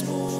المزمور.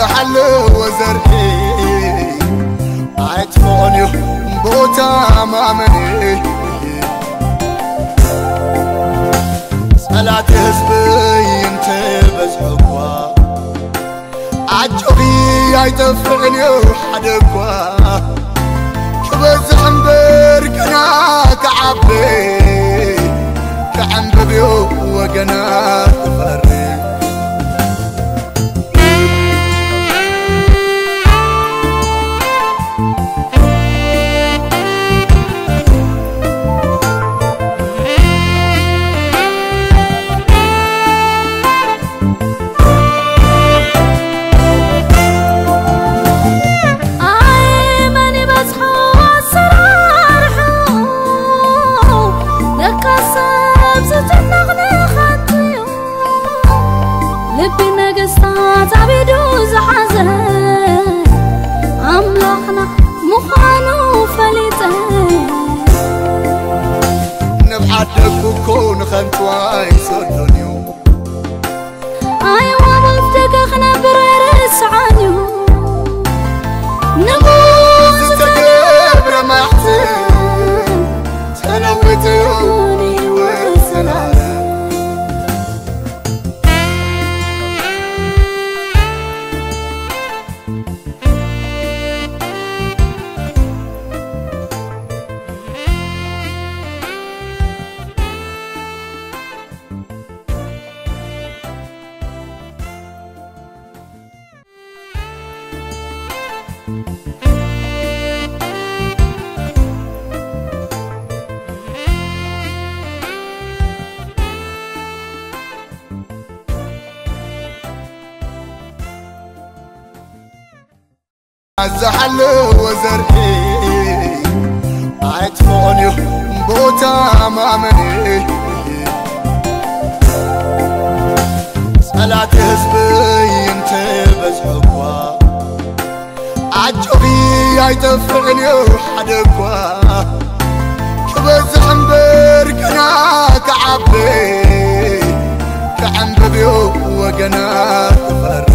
زحلو وزرقي عطفوني بوتا مامني صلاتي هزبي انت بزحقوا عجبي عيتفعني وحدقوا كبز عنبر كنا كعبي كعنببي وقنا تفري زحلو وزرقي عطفوني بوتا مامني صلاتي هزبي انت بزحقوا عجبي عيتفعني وحدقوا كبز عنبر كنا كعبي كعنببي وقنا تفري